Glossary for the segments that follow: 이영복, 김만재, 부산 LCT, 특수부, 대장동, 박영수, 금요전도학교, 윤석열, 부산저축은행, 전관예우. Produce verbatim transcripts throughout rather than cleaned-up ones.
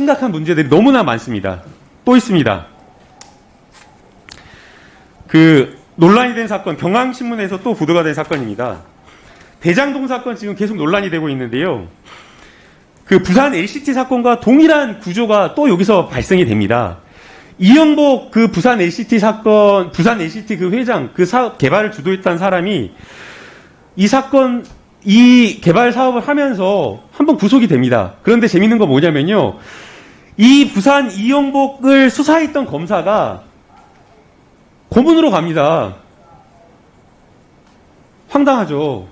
심각한 문제들이 너무나 많습니다. 또 있습니다. 그 논란이 된 사건, 경향신문에서 또 보도가 된 사건입니다. 대장동 사건 지금 계속 논란이 되고 있는데요. 그 부산 엘씨티 사건과 동일한 구조가 또 여기서 발생이 됩니다. 이영복 그 부산 엘씨티 사건, 부산 엘씨티 그 회장, 그 사업 개발을 주도했던 사람이 이 사건, 이 개발 사업을 하면서 한번 구속이 됩니다. 그런데 재밌는 건 뭐냐면요. 이 부산 이영복을 수사했던 검사가 고문으로 갑니다. 황당하죠.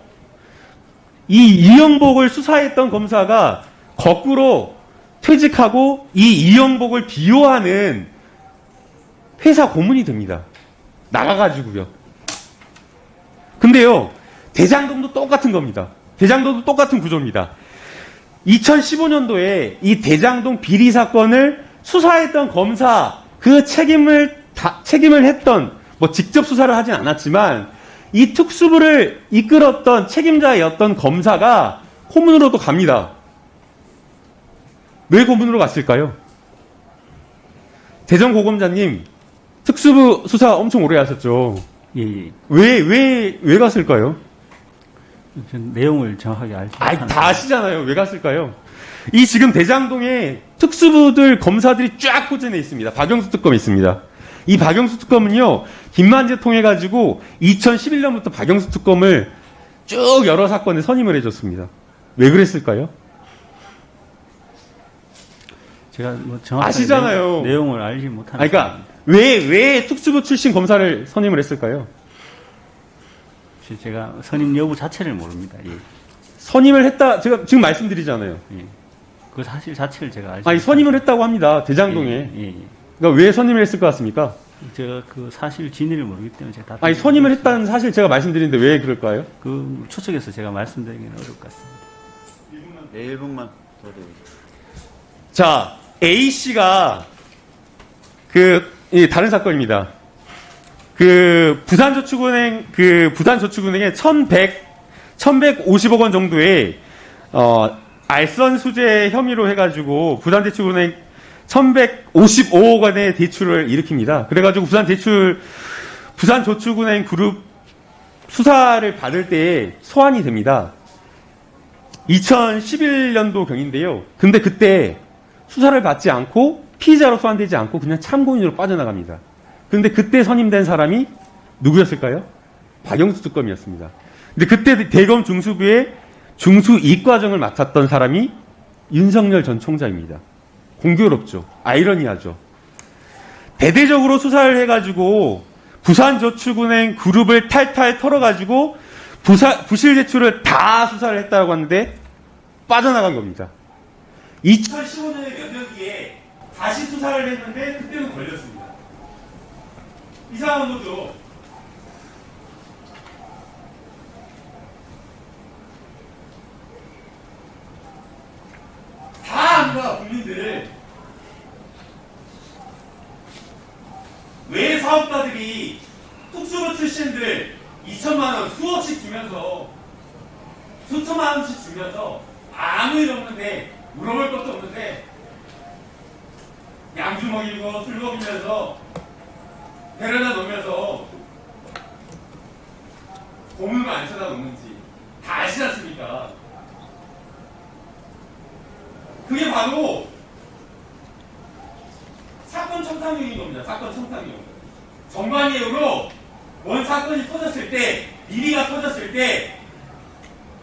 이 이영복을 수사했던 검사가 거꾸로 퇴직하고 이 이영복을 비호하는 회사 고문이 됩니다. 나가가지고요. 근데요, 대장동도 똑같은 겁니다. 대장동도 똑같은 구조입니다. 이천십오 년도에 이 대장동 비리 사건을 수사했던 검사, 그 책임을 다, 책임을 했던, 뭐 직접 수사를 하진 않았지만 이 특수부를 이끌었던 책임자였던 검사가 고문으로 또 갑니다. 왜 고문으로 갔을까요? 대전고검장님, 특수부 수사 엄청 오래 하셨죠? 예, 예. 왜, 왜, 왜 갔을까요? 전 내용을 정확하게 알지 못합니다. 다 아시잖아요. 왜 갔을까요? 이 지금 대장동에 특수부들 검사들이 쫙 포진해 있습니다. 박영수 특검이 있습니다. 이 박영수 특검은요, 김만재 통해가지고 이천십일 년부터 박영수 특검을 쭉 여러 사건에 선임을 해줬습니다. 왜 그랬을까요? 제가 뭐 정확하게 아시잖아요. 내용을 알지 못하는. 그러니까 왜, 왜 특수부 출신 검사를 선임을 했을까요? 제가 선임 여부 자체를 모릅니다. 예. 선임을 했다, 제가 지금 말씀드리잖아요. 예. 그 사실 자체를 제가 알지. 아니, 선임을 했다고 합니다. 대장동에. 예, 예, 예. 그러니까 왜 선임을 했을 것 같습니까? 제가 그 사실 진위를 모르기 때문에 제가 답변. 아니, 선임을 모르겠습니다. 했다는 사실 제가 말씀드리는데 왜 그럴까요? 그 추측해서 제가 말씀드리기는 어려울 것 같습니다. 일 분만. 네, 일 분만 더 드리겠습니다. 자, A 씨가 그 예, 다른 사건입니다. 그 부산저축은행 그 부산저축은행에 천백오십억 원 정도의 어, 알선 수재 혐의로 해가지고 부산저축은행 천백오십오억 원의 대출을 일으킵니다. 그래가지고 부산 대출, 부산저축은행 그룹 수사를 받을 때 소환이 됩니다. 이천십일 년도 경인데요. 근데 그때 수사를 받지 않고 피의자로 소환되지 않고 그냥 참고인으로 빠져나갑니다. 근데 그때 선임된 사람이 누구였을까요? 박영수 특검이었습니다. 근데 그때 대검 중수부의 중수 이과정을 맡았던 사람이 윤석열 전 총장입니다. 공교롭죠. 아이러니하죠. 대대적으로 수사를 해가지고 부산저축은행 그룹을 탈탈 털어가지고 부사, 부실 대출을 다 수사를 했다고 하는데 빠져나간 겁니다. 이천십오 년에 몇 년 뒤에 다시 수사를 했는데 그때는 걸렸습니다. 이상한 거죠. 다 안 봐, 국민들. 왜 사업가들이 특수부 출신들 이천만 원 수억씩 주면서 수천만 원씩 주면서 아무 일 없는데 물어볼 것도 없는데 양주 먹이고 술 먹이면서 데려다 놓으면서 고문을 안 쳐다 놓는지 다 아시지 않습니까? 그게 바로 사건 청탁용인 겁니다. 사건 청탁용. 전관예우로 뭔 사건이 터졌을 때, 비리가 터졌을 때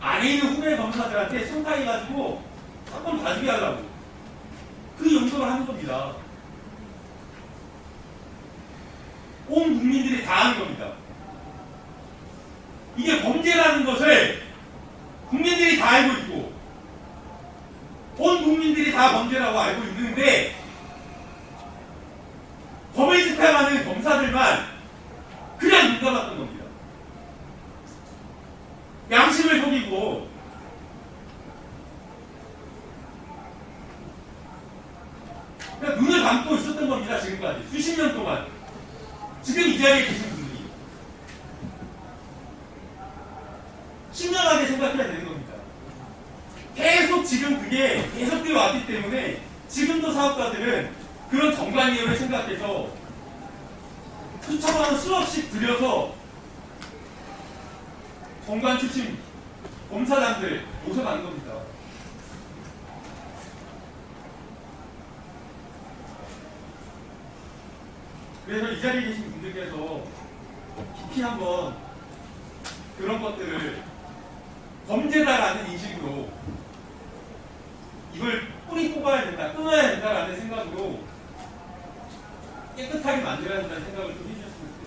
안에 있는 후배 검사들한테 청탁해가지고 사건 봐주게 하려고 그 용도를 하는 겁니다. 온 국민들이 다 아는 겁니다. 이게 범죄라는 것을 국민들이 다 알고 있고 온 국민들이 다 범죄라고 알고 있는데 법을 집행하는 검사들만 그냥 눈 감았던 겁니다. 양심을 속이고 그냥 눈을 감고 있었던 겁니다. 지금까지 수십 년 동안 지금 이 자리에 계신 분들이 신중하게 생각해야 되는 겁니다. 계속 지금 그게 계속되어 왔기 때문에 지금도 사업가들은 그런 정관이율을 생각해서 수천만 원 수억씩 들여서 정관 출신 검사장들 모셔가는 겁니다. 그래서 이 자리에 계신 분들께서 깊이 한번 그런 것들을 범죄다라는 인식으로 이걸 뿌리 뽑아야 된다, 끊어야 된다라는 생각으로 깨끗하게 만들어야 된다는 생각을 좀 해주셨으면 좋겠습니다.